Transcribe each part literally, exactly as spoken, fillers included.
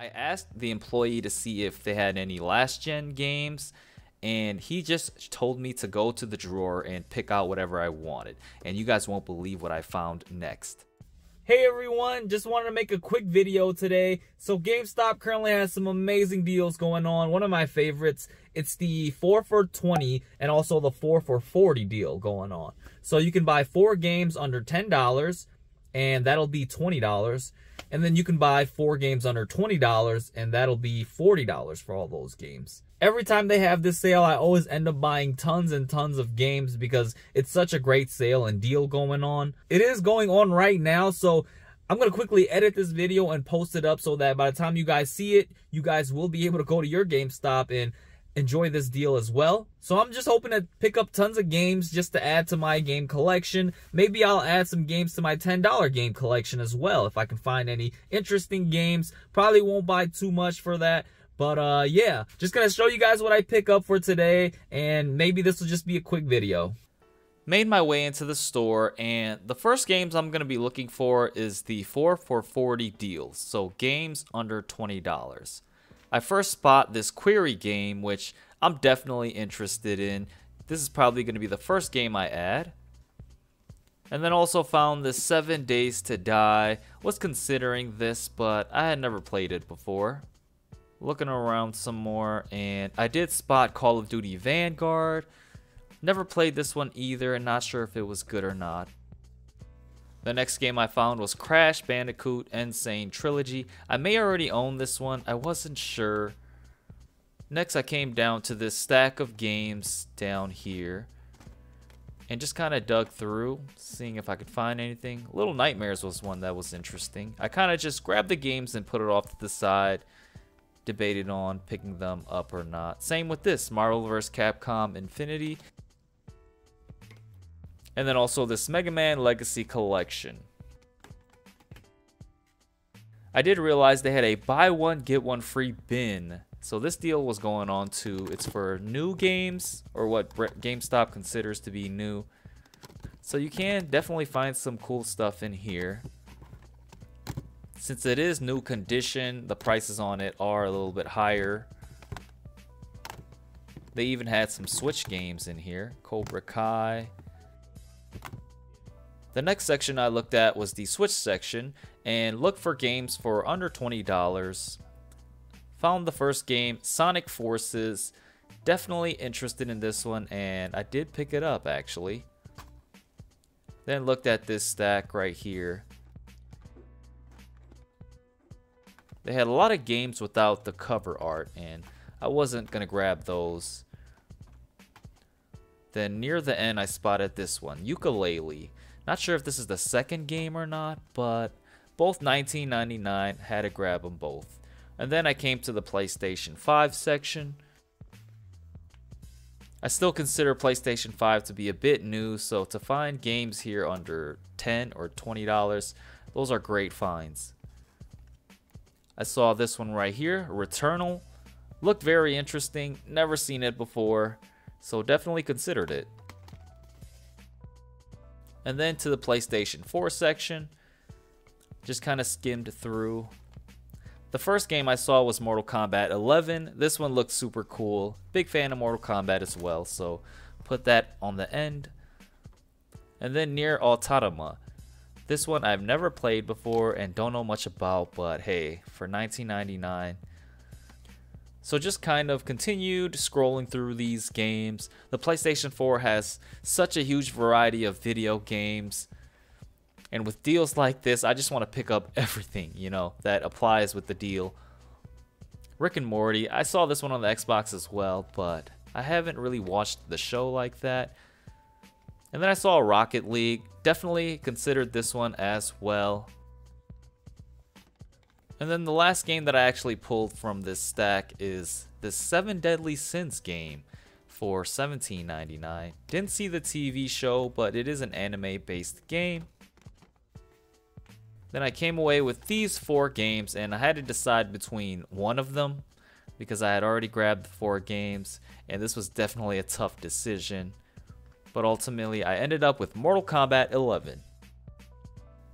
I asked the employee to see if they had any last-gen games, and he just told me to go to the drawer and pick out whatever I wanted. And you guys won't believe what I found next. Hey everyone, just wanted to make a quick video today. So GameStop currently has some amazing deals going on. One of my favorites, it's the four for twenty and also the four for forty deal going on. So you can buy four games under ten dollars and that'll be twenty dollars. And then you can buy four games under twenty dollars and that'll be forty dollars for all those games. Every time they have this sale, I always end up buying tons and tons of games because it's such a great sale and deal going on. It is going on right now, so I'm going to quickly edit this video and post it up so that by the time you guys see it, you guys will be able to go to your GameStop and enjoy this deal as well. So I'm just hoping to pick up tons of games just to add to my game collection. Maybe I'll add some games to my ten dollar game collection as well if I can find any interesting games. Probably won't buy too much for that. But uh, yeah, just gonna show you guys what I pick up for today, and maybe this will just be a quick video. Made my way into the store, and the first games I'm gonna be looking for is the four for forty deals, so games under twenty dollars. I first spot this Query game, which I'm definitely interested in. This is probably gonna be the first game I add. And then also found this Seven Days to Die. Was considering this, but I had never played it before. Looking around some more, and I did spot Call of Duty Vanguard. Never played this one either, and not sure if it was good or not. The next game I found was Crash Bandicoot N. Sane Trilogy. I may already own this one, I wasn't sure. Next I came down to this stack of games down here, and just kind of dug through, seeing if I could find anything. Little Nightmares was one that was interesting. I kind of just grabbed the games and put it off to the side. Debated on picking them up or not. Same with this Marvel versus. Capcom Infinity, and then also this Mega Man Legacy Collection. I did realize they had a buy one get one free bin, so this deal was going on too. It's for new games, or what GameStop considers to be new, so you can definitely find some cool stuff in here. Since it is new condition, the prices on it are a little bit higher. They even had some Switch games in here. Cobra Kai. The next section I looked at was the Switch section, and looked for games for under twenty dollars. Found the first game, Sonic Forces. Definitely interested in this one, and I did pick it up actually. Then looked at this stack right here. They had a lot of games without the cover art, and I wasn't going to grab those. Then near the end, I spotted this one, Yooka-Laylee. Not sure if this is the second game or not, but both nineteen ninety-nine dollars, had to grab them both. And then I came to the PlayStation five section. I still consider PlayStation five to be a bit new, so to find games here under ten dollars or twenty dollars, those are great finds. I saw this one right here, Returnal. Looked very interesting, never seen it before, so definitely considered it. And then to the PlayStation four section, just kind of skimmed through. The first game I saw was Mortal Kombat eleven. This one looked super cool. Big fan of Mortal Kombat as well, so put that on the end. And then Nier Automata. This one I've never played before and don't know much about, but hey, for nineteen ninety-nine dollars. So just kind of continued scrolling through these games. The PlayStation four has such a huge variety of video games. And with deals like this, I just want to pick up everything, you know, that applies with the deal. Rick and Morty, I saw this one on the Xbox as well, but I haven't really watched the show like that. And then I saw Rocket League, definitely considered this one as well. And then the last game that I actually pulled from this stack is this Seven Deadly Sins game for seventeen ninety-nine dollars. Didn't see the T V show, but it is an anime-based game. Then I came away with these four games, and I had to decide between one of them because I had already grabbed the four games, and this was definitely a tough decision. But ultimately I ended up with Mortal Kombat eleven.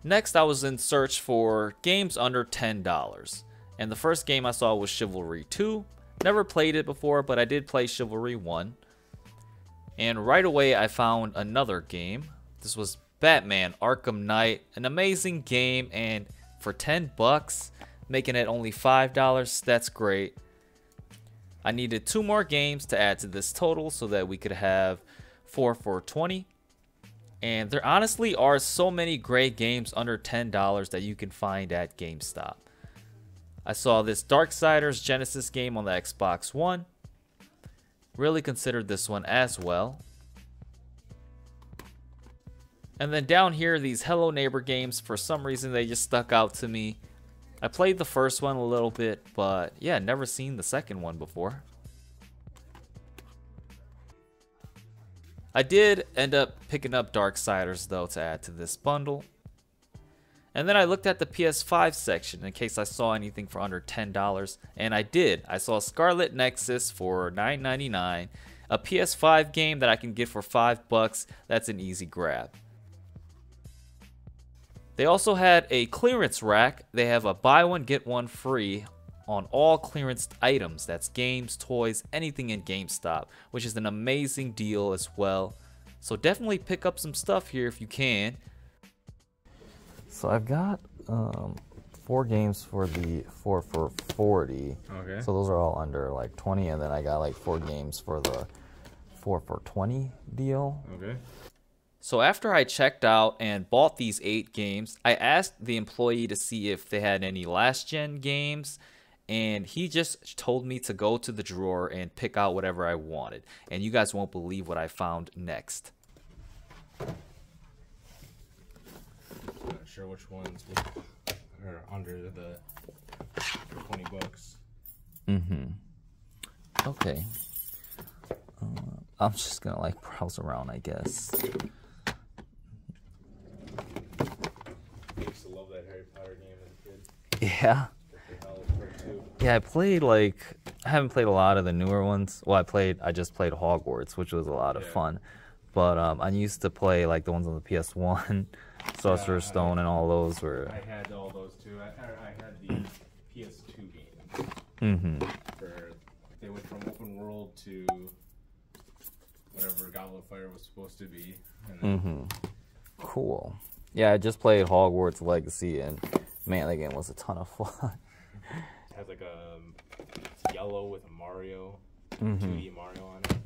Next I was in search for games under ten dollars, And the first game I saw was Chivalry two. Never played it before, but I did play Chivalry one. And right away I found another game. This was Batman Arkham Knight, an amazing game, and for ten bucks, making it only five dollars, that's great. I needed two more games to add to this total so that we could have four for twenty. And there honestly are so many great games under ten dollars that you can find at GameStop. I saw this Darksiders Genesis game on the Xbox One. Really considered this one as well. And then down here, these Hello Neighbor games, for some reason they just stuck out to me. I played the first one a little bit, but yeah, never seen the second one before. I did end up picking up Darksiders though to add to this bundle. And then I looked at the P S five section in case I saw anything for under ten dollars, and I did. I saw Scarlet Nexus for nine ninety-nine, a P S five game that I can get for five bucks. That's an easy grab. They also had a clearance rack. They have a buy one, get one free on all clearance items. That's games, toys, anything in GameStop, which is an amazing deal as well. So definitely pick up some stuff here if you can. So I've got um, four games for the four for forty. Okay. So those are all under like twenty, and then I got like four games for the four for twenty deal. Okay. So after I checked out and bought these eight games, I asked the employee to see if they had any last-gen games, and he just told me to go to the drawer and pick out whatever I wanted. And you guys won't believe what I found next. Not sure which ones are under the twenty bucks. Mm-hmm. Okay. Uh, I'm just gonna like browse around, I guess. Yeah. Yeah, I played like, I haven't played a lot of the newer ones. Well, I played, I just played Hogwarts, which was a lot of yeah. fun. But um, I used to play like the ones on the P S one, Sorcerer's uh, Stone, I, and all those were. I had all those too. I, I had the P S two games. Mm-hmm. For, they went from open world to whatever Goblet of Fire was supposed to be. And then... Mm-hmm. Cool. Yeah, I just played Hogwarts Legacy, and man, that game was a ton of fun. It has like a yellow with a Mario, mm-hmm. two D Mario on it.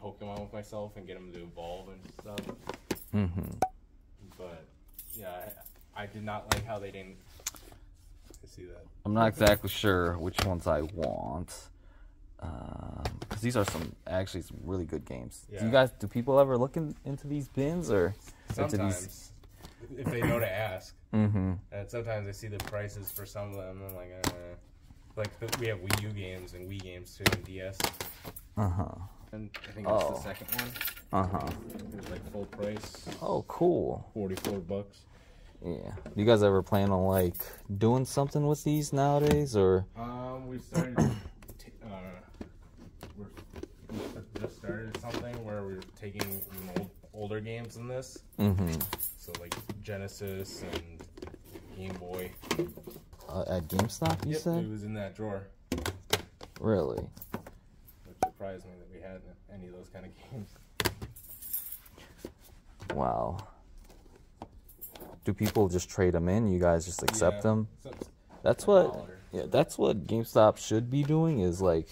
I Pokemon with myself and get them to evolve and stuff. Mm-hmm. But yeah, I, I did not like how they didn't see that. I'm not exactly sure which ones I want. Um, because these are some actually some really good games. Yeah. Do you guys, do people ever look in, into these bins or sometimes into these... if they know to ask? Mm-hmm. And sometimes I see the prices for some of them. And I'm like, uh, like we have Wii U games and Wii games too, and D S. Uh huh. And I think that's oh. the second one. Uh huh. It was like full price. Oh, cool. Forty-four bucks. Yeah. You guys ever plan on like doing something with these nowadays, or? Um, we started. Just started something where we're taking you know, older games in this, mm-hmm. so like Genesis and Game Boy. Uh, at GameStop, you yep, said? It was in that drawer. Really? Which surprised me that we had any of those kind of games. Wow. Do people just trade them in? You guys just accept yeah, them? That's what. Yeah, that's what GameStop should be doing. Is like.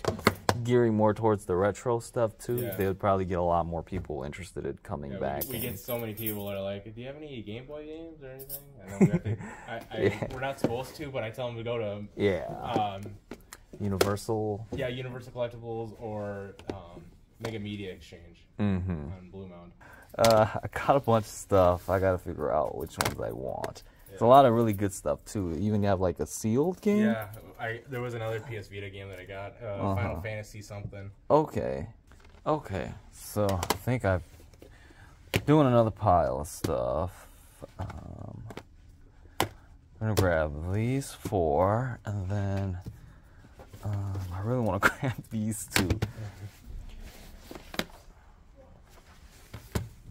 Gearing more towards the retro stuff too, yeah. They would probably get a lot more people interested in coming yeah, back. We, we get so many people that are like, "Do you have any Game Boy games or anything?" And then we have to, I, I, yeah. We're not supposed to, but I tell them to go to yeah, um, Universal. Yeah, Universal Collectibles or um, Mega Media Exchange mm-hmm. on Blue Mound. Uh, I got a bunch of stuff. I got to figure out which ones I want. Yeah. It's a lot of really good stuff too. You even have like a sealed game. Yeah. I, there was another P S Vita game that I got, uh, uh-huh. Final Fantasy something. Okay, okay. So I think I'm doing another pile of stuff. Um, I'm gonna grab these four, and then um, I really want to grab these two.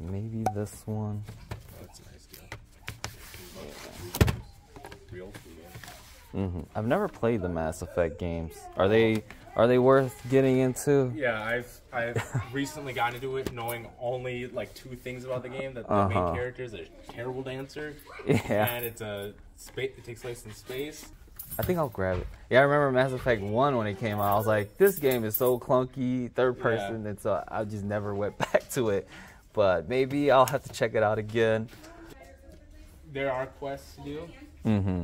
Maybe this one. Oh, that's a nice deal. Yeah. Real. Mm-hmm. I've never played the Mass Effect games. Are they are they worth getting into? Yeah, I've I've recently gotten into it, knowing only like two things about the game: that the uh-huh. main character is a terrible dancer, yeah, and it's a it takes place in space. I think I'll grab it. Yeah, I remember Mass Effect one when it came out. I was like, this game is so clunky, third person, yeah. and so I just never went back to it. But maybe I'll have to check it out again. There are quests to do. Mm-hmm.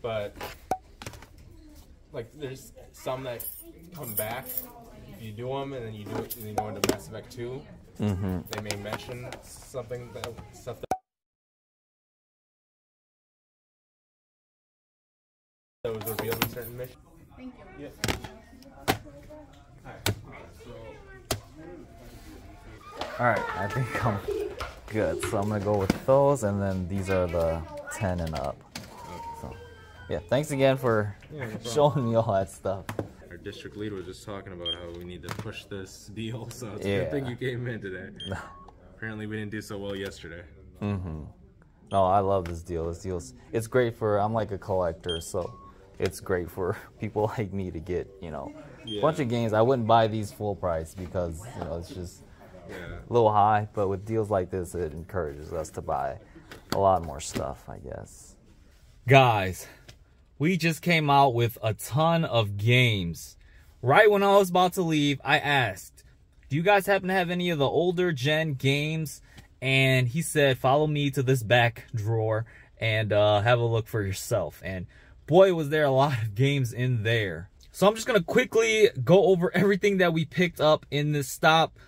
But, like, there's some that come back. If you do them, and then you do it, and you go into Mass Effect two. Mm-hmm. They may mention something that stuff that that was revealed in certain missions. Thank you. Yeah. All right. So. All right. I think I'm good. So I'm gonna go with those, and then these are the ten and up. Yeah, thanks again for yeah, no showing me all that stuff. Our district lead was just talking about how we need to push this deal, so it's yeah. a good thing you came in today. Apparently we didn't do so well yesterday. Mm-hmm. No, I love this deal. This deal's, it's great for, I'm like a collector, so it's great for people like me to get, you know, yeah. a bunch of games. I wouldn't buy these full price because, you know, it's just yeah. a little high, but with deals like this, it encourages us to buy a lot more stuff, I guess. Guys. We just came out with a ton of games. Right when I was about to leave, I asked, do you guys happen to have any of the older gen games? And he said, follow me to this back drawer and uh, have a look for yourself. And boy, was there a lot of games in there. So I'm just gonna quickly go over everything that we picked up in this stop.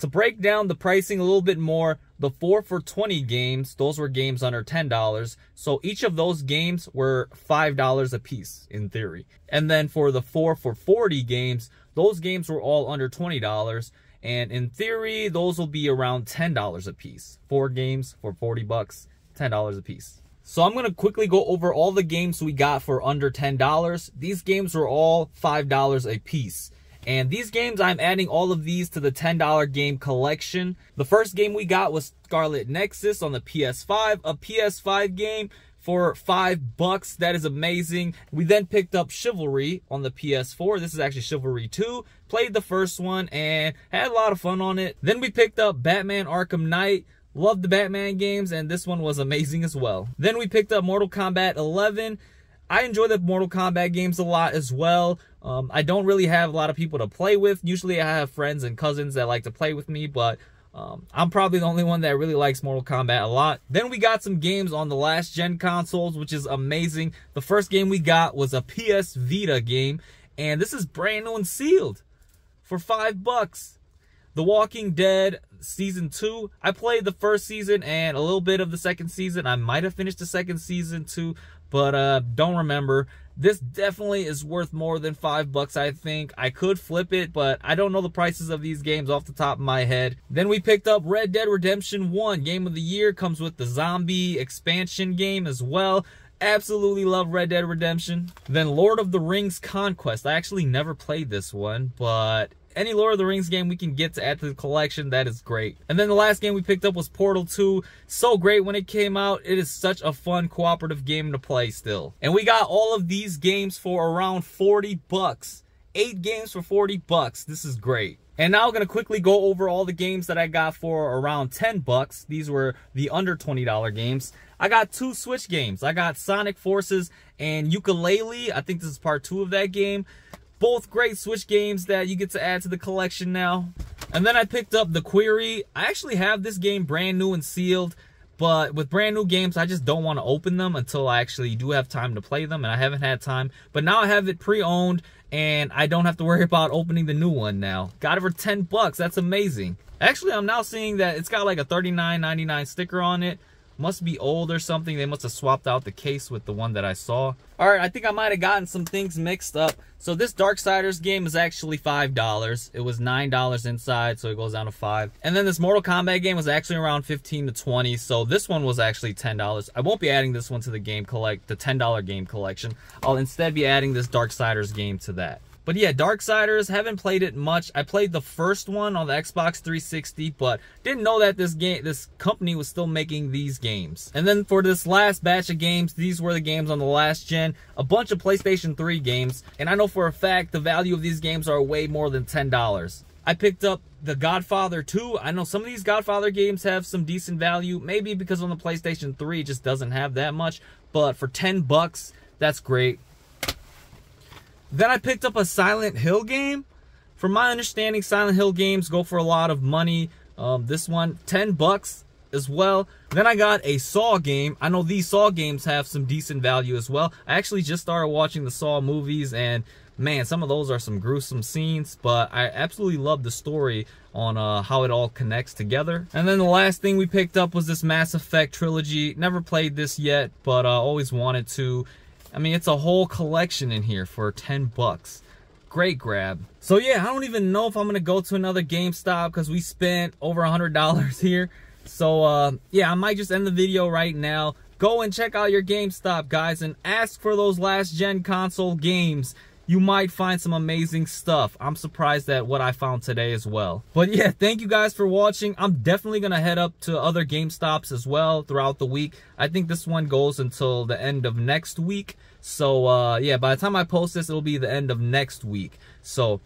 To break down the pricing a little bit more, the four for twenty games, those were games under ten dollars. So each of those games were five dollars a piece, in theory. And then for the four for forty games, those games were all under twenty dollars. And in theory, those will be around ten dollars a piece. Four games for forty bucks, ten dollars a piece. So I'm going to quickly go over all the games we got for under ten dollars. These games were all five dollars a piece. And these games, I'm adding all of these to the ten dollar game collection. The first game we got was Scarlet Nexus on the P S five, a P S five game for five bucks. That is amazing. We then picked up Chivalry on the P S four. This is actually Chivalry two. Played the first one and had a lot of fun on it. Then we picked up Batman Arkham Knight. Loved the Batman games, and this one was amazing as well. Then we picked up Mortal Kombat eleven. I enjoy the Mortal Kombat games a lot as well. Um, I don't really have a lot of people to play with. Usually I have friends and cousins that like to play with me, but um, I'm probably the only one that really likes Mortal Kombat a lot. Then we got some games on the last gen consoles, which is amazing. The first game we got was a P S Vita game, and this is brand new and sealed for five bucks. The Walking Dead Season two. I played the first season and a little bit of the second season. I might have finished the second season too, but uh, don't remember. This definitely is worth more than five bucks, I think. I could flip it, but I don't know the prices of these games off the top of my head. Then we picked up Red Dead Redemption one. Game of the Year, comes with the zombie expansion game as well. Absolutely love Red Dead Redemption. Then Lord of the Rings Conquest. I actually never played this one, but any Lord of the Rings game we can get to add to the collection, that is great. And then the last game we picked up was Portal two. So great when it came out. It is such a fun cooperative game to play still. And we got all of these games for around forty bucks. Eight games for forty bucks. This is great. And now I'm going to quickly go over all the games that I got for around ten bucks. These were the under twenty dollar games. I got two Switch games. I got Sonic Forces and Yooka-Laylee. I think this is part two of that game. Both great Switch games that you get to add to the collection now. And then I picked up The Quarry. I actually have this game brand new and sealed, but with brand new games, I just don't want to open them until I actually do have time to play them, and I haven't had time. But now I have it pre-owned, and I don't have to worry about opening the new one now. Got it for ten bucks. That's amazing. Actually, I'm now seeing that it's got like a thirty-nine ninety-nine sticker on it. Must be old or something. They must have swapped out the case with the one that I saw. All right, I think I might have gotten some things mixed up. So this Darksiders game is actually five dollars. It was nine dollars inside, so it goes down to five. And then this Mortal Kombat game was actually around fifteen to twenty. So this one was actually ten dollars. I won't be adding this one to the game collect, the ten dollar game collection. I'll instead be adding this Darksiders game to that. But yeah, Darksiders, haven't played it much. I played the first one on the Xbox three sixty, but didn't know that this game, this company was still making these games. And then for this last batch of games, these were the games on the last gen, a bunch of PlayStation three games. And I know for a fact the value of these games are way more than ten dollars. I picked up The Godfather two. I know some of these Godfather games have some decent value, maybe because on the PlayStation three it just doesn't have that much, but for ten bucks, that's great. Then I picked up a Silent Hill game. From my understanding, Silent Hill games go for a lot of money. Um, this one, ten bucks as well. Then I got a Saw game. I know these Saw games have some decent value as well. I actually just started watching the Saw movies, and man, some of those are some gruesome scenes, but I absolutely love the story on uh, how it all connects together. And then the last thing we picked up was this Mass Effect trilogy. Never played this yet, but I uh, always wanted to. I mean, it's a whole collection in here for ten bucks. Great grab. So yeah, I don't even know if I'm gonna go to another GameStop because we spent over a hundred dollars here. So uh, yeah, I might just end the video right now. Go and check out your GameStop, guys, and ask for those last gen console games. You might find some amazing stuff. I'm surprised at what I found today as well. But yeah, thank you guys for watching. I'm definitely going to head up to other GameStops as well throughout the week. I think this one goes until the end of next week. So uh, yeah, by the time I post this, it'll be the end of next week. So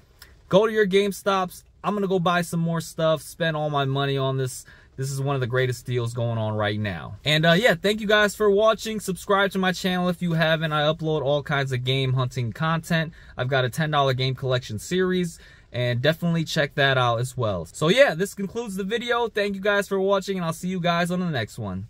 go to your GameStops. I'm going to go buy some more stuff, spend all my money on this. This is one of the greatest deals going on right now. And uh, yeah, thank you guys for watching. Subscribe to my channel if you haven't. I upload all kinds of game hunting content. I've got a ten dollar game collection series, and definitely check that out as well. So yeah, this concludes the video. Thank you guys for watching, and I'll see you guys on the next one.